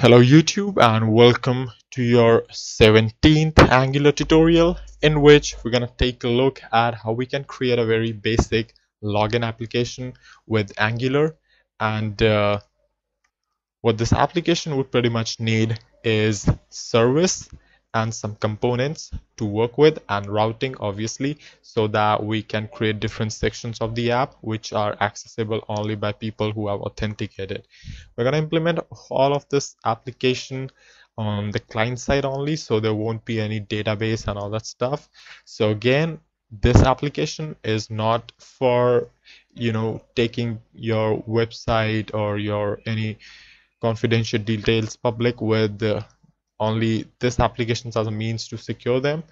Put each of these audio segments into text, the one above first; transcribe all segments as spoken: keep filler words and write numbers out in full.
Hello YouTube and welcome to your seventeenth Angular tutorial, in which we're going to take a look at how we can create a very basic login application with Angular. And uh, what this application would pretty much need is service and some components to work with, and routing obviously, so that we can create different sections of the app which are accessible only by people who have authenticated. We're going to implement all of this application on the client side only, so there won't be any database and all that stuff. So again, this application is not for, you know, taking your website or your any confidential details public with the only this application as a means to secure them.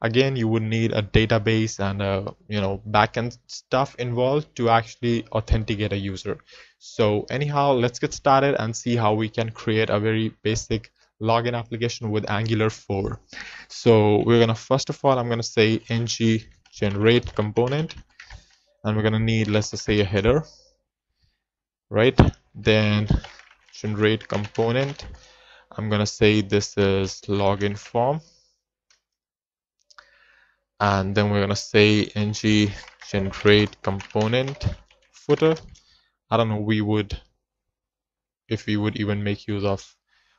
Again, you would need a database and a, you know, backend stuff involved to actually authenticate a user. So anyhow, let's get started and see how we can create a very basic login application with Angular four. So we're gonna first of all, I'm gonna say ng generate component, and we're gonna need, let's just say, a header, right? Then generate component. I'm gonna say this is login form, and then we're gonna say ng generate component footer. I don't know we would if we would even make use of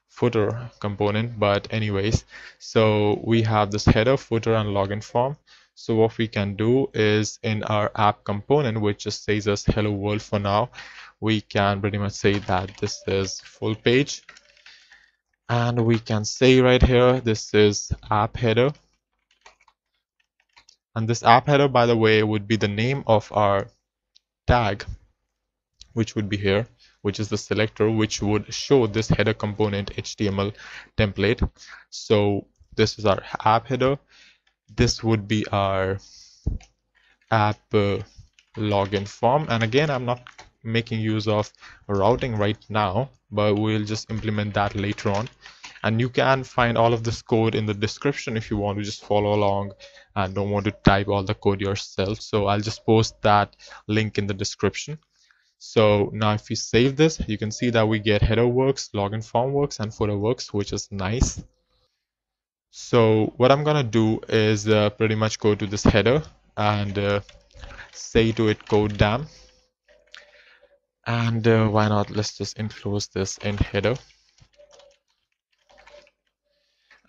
footer component, but anyways, so we have this header, footer, and login form. So what we can do is, in our app component, which just says us hello world for now, we can pretty much say that this is full page. And we can say right here, this is app header. And this app header, by the way, would be the name of our tag, which would be here, which is the selector, which would show this header component H T M L template. So this is our app header. This would be our app uh, login form. And again, I'm not making use of routing right now, but we'll just implement that later on. And you can find all of this code in the description if you want to just follow along and don't want to type all the code yourself. So I'll just post that link in the description. So now if we save this, you can see that we get header works, login form works, and footer works, which is nice. So what I'm gonna do is uh, pretty much go to this header and uh, say to it codedamn. And uh, why not, let's just enclose this in header,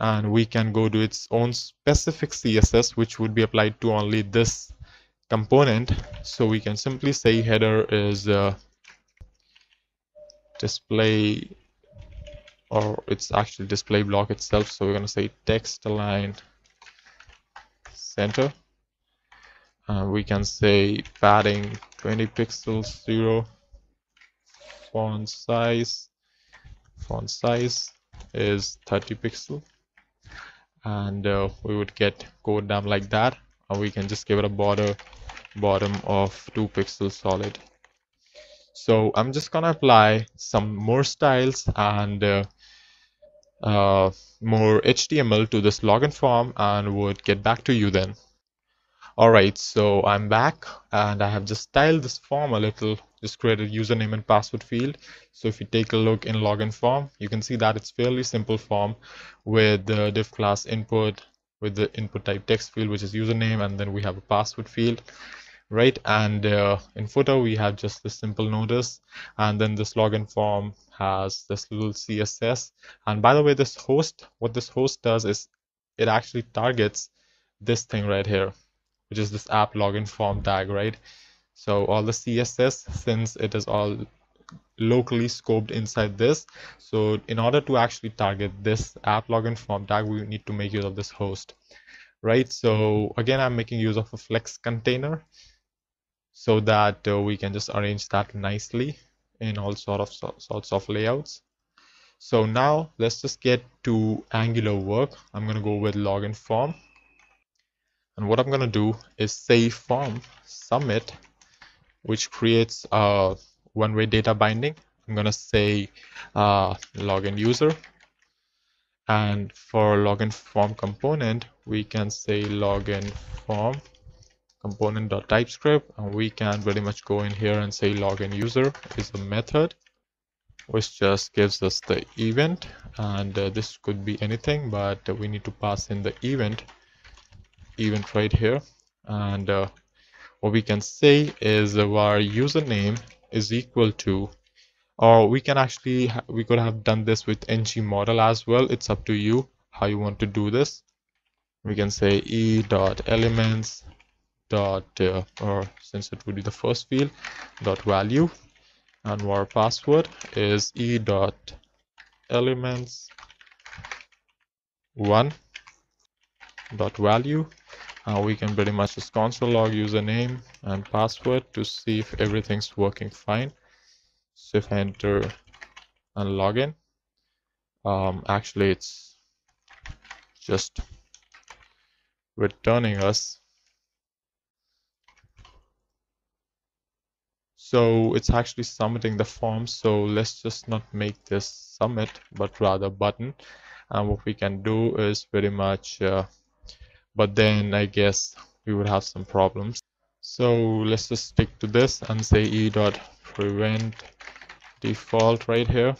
and we can go to its own specific C S S which would be applied to only this component. So we can simply say header is uh, display, or it's actually display block itself. So we're going to say text align center, and uh, we can say padding twenty pixels, zero, font size font size is thirty pixel, and uh, we would get codedamn like that. Or we can just give it a border bottom of two pixel solid. So I'm just gonna apply some more styles and uh, uh, more H T M L to this login form, and would get back to you then. Alright, so I'm back, and I have just styled this form a little, just created username and password field. So if you take a look in login form, you can see that it's fairly simple form with the div class input, with the input type text field, which is username, and then we have a password field, right? And uh, in footer, we have just this simple notice, and then this login form has this little C S S. And by the way, this host, what this host does is it actually targets this thing right here, which is this app login form tag, right? So all the C S S, since it is all locally scoped inside this, so in order to actually target this app login form tag, we need to make use of this host, right? So again, I'm making use of a flex container so that uh, we can just arrange that nicely in all sort of so, sorts of layouts. So now let's just get to Angular work. I'm going to go with login form. And what I'm going to do is say form submit, which creates a one-way data binding. I'm going to say uh, login user. And for login form component, we can say login form component.typescript. And we can pretty much go in here and say login user is a method. which just gives us the event, and uh, this could be anything, but we need to pass in the event event right here. And uh, what we can say is our username is equal to, or we can actually we could have done this with ng model as well. It's up to you how you want to do this. We can say e dot elements dot uh, or since it would be the first field, dot value, and our password is e dot elements one dot value. Uh, we can pretty much just console log username and password to see if everything's working fine. So if I enter and login, um, actually it's just returning us. So it's actually submitting the form. So let's just not make this submit, but rather button. And what we can do is pretty much. Uh, But then I guess we would have some problems. So let's just stick to this and say e dot prevent default right here.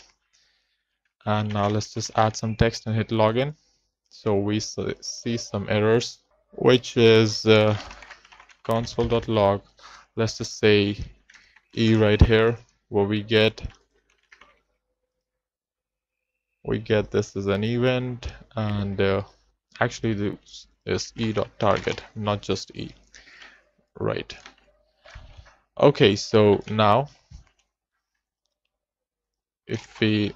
And now let's just add some text and hit login. So we see some errors, which is uh, console.log. Let's just say e right here. What we get, we get this is an event, and uh, actually the is e.target, not just e, right? Okay, so now if we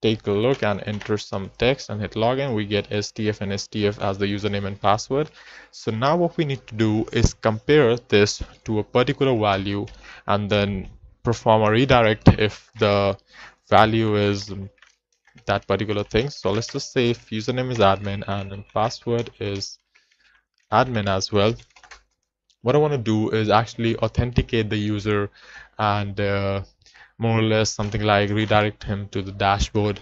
take a look and enter some text and hit login, we get stf and stf as the username and password. So now what we need to do is compare this to a particular value and then perform a redirect if the value is that particular thing. So let's just say if username is admin and password is admin as well, what I want to do is actually authenticate the user and uh, more or less something like redirect him to the dashboard.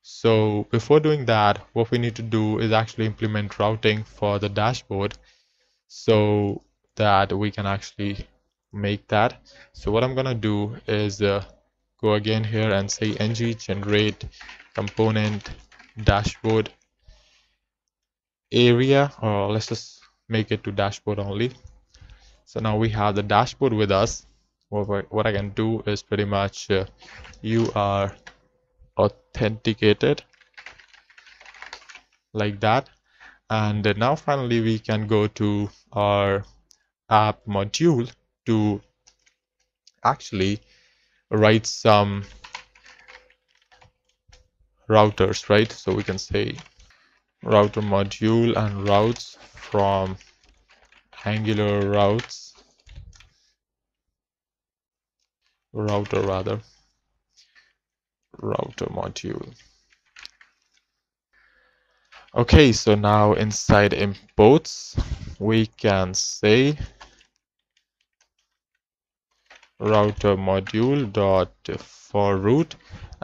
So before doing that, what we need to do is actually implement routing for the dashboard so that we can actually make that. So what I'm gonna do is uh, go again here and say ng generate component dashboard area, or let's just make it to dashboard only. So now we have the dashboard with us. What I can do is pretty much uh, you are authenticated like that. And now finally we can go to our app module to actually write some routers, right? So we can say router module and routes from Angular routes router rather router module. Okay, so now inside imports we can say router module dot for root,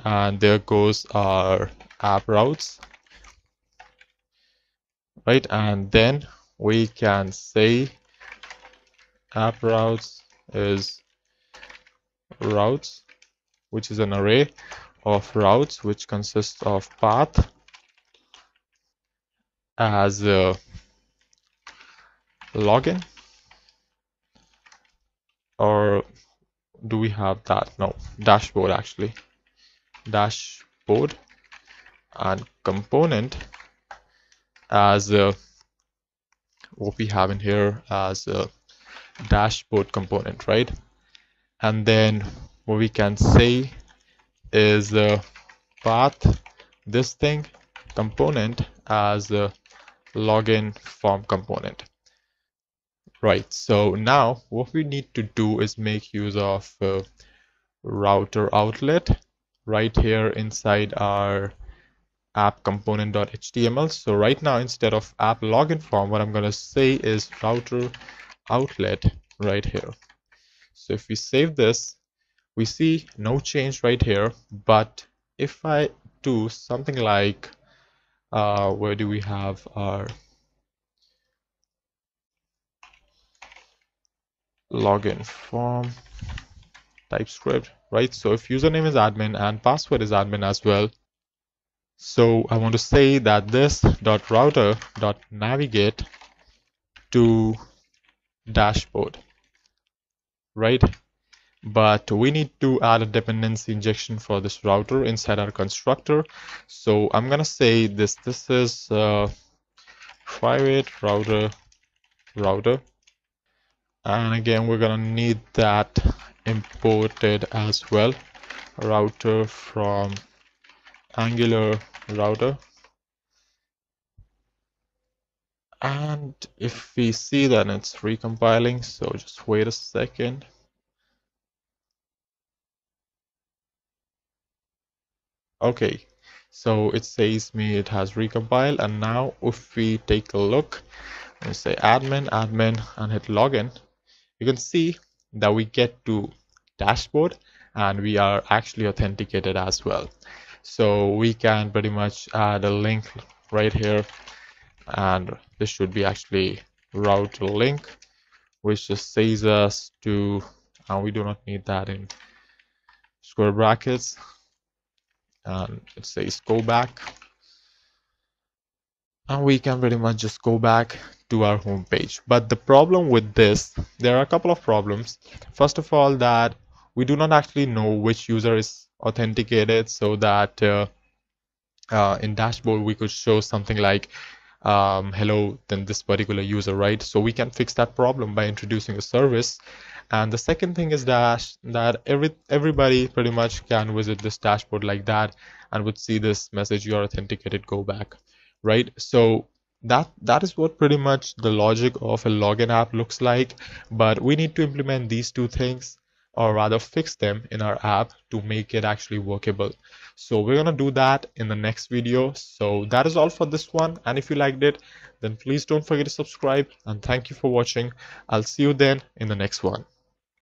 and there goes our app routes, right? And then we can say app routes is routes, which is an array of routes which consists of path as a login, or do we have that? No, dashboard actually. Dashboard and component as a, what we have in here as a dashboard component, right? And then what we can say is a path this thing component as a login form component. Right, so now what we need to do is make use of uh, router outlet right here inside our app component.html. So right now, instead of app login form, what I'm going to say is router outlet right here. So if we save this, we see no change right here. But if I do something like, uh, where do we have our login form TypeScript, right? So if username is admin and password is admin as well, so I want to say that this dot router dot navigate to dashboard, right? But we need to add a dependency injection for this router inside our constructor. So I'm gonna say this this is uh, private router router, and again we're gonna need that imported as well, router from Angular router. And if we see that it's recompiling, so just wait a second. Okay, so it says me it has recompiled. And now if we take a look and say admin admin and hit login, you can see that we get to dashboard and we are actually authenticated as well. So we can pretty much add a link right here, and this should be actually router link, which just says us to, and we do not need that in square brackets, and it says go back, and we can pretty much just go back to our home page. But the problem with this, there are a couple of problems. First of all, that we do not actually know which user is authenticated, so that uh, uh, in dashboard we could show something like um, hello then this particular user, right? So we can fix that problem by introducing a service. And the second thing is dash that every everybody pretty much can visit this dashboard like that and would see this message, you are authenticated, go back, right? So that that is what pretty much the logic of a login app looks like. But we need to implement these two things, or rather fix them in our app to make it actually workable. So we're gonna do that in the next video. So that is all for this one, and if you liked it, then please don't forget to subscribe, and thank you for watching. I'll see you then in the next one.